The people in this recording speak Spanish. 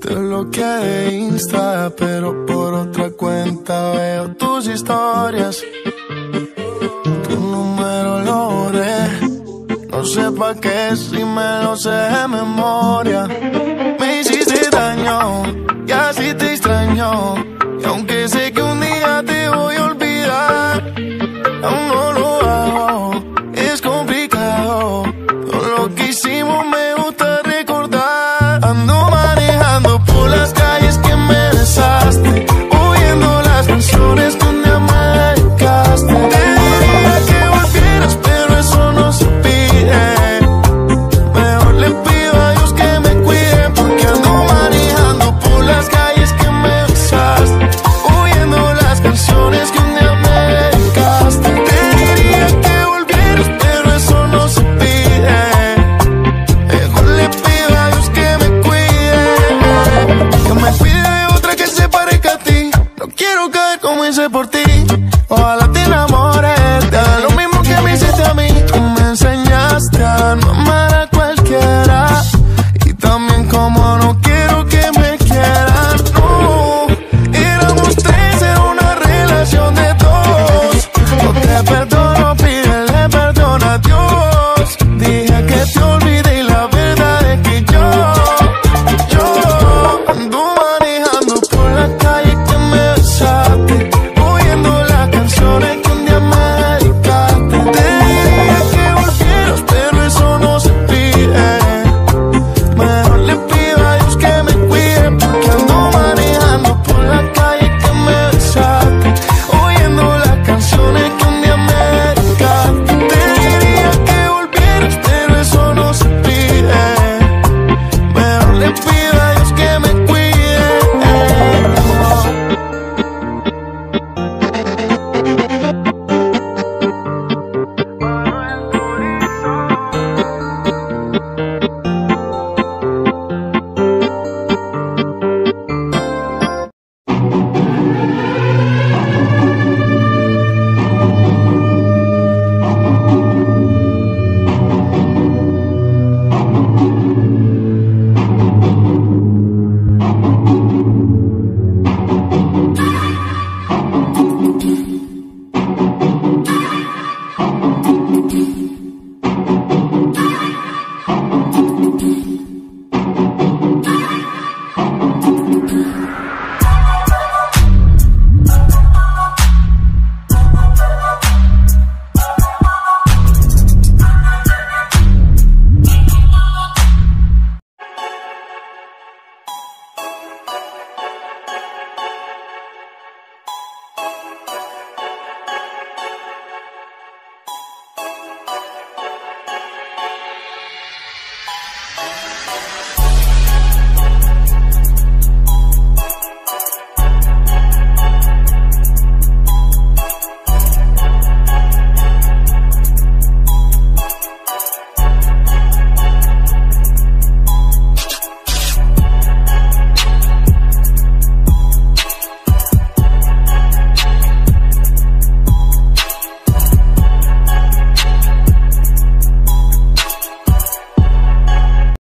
Te bloqueé de Insta, pero por otra cuenta veo tus historias. Tu número lo borré, no sé pa' qué si me lo sé de memoria. Me hiciste daño y así te extraño, y aunque sé que un día te voy a olvidar, aún no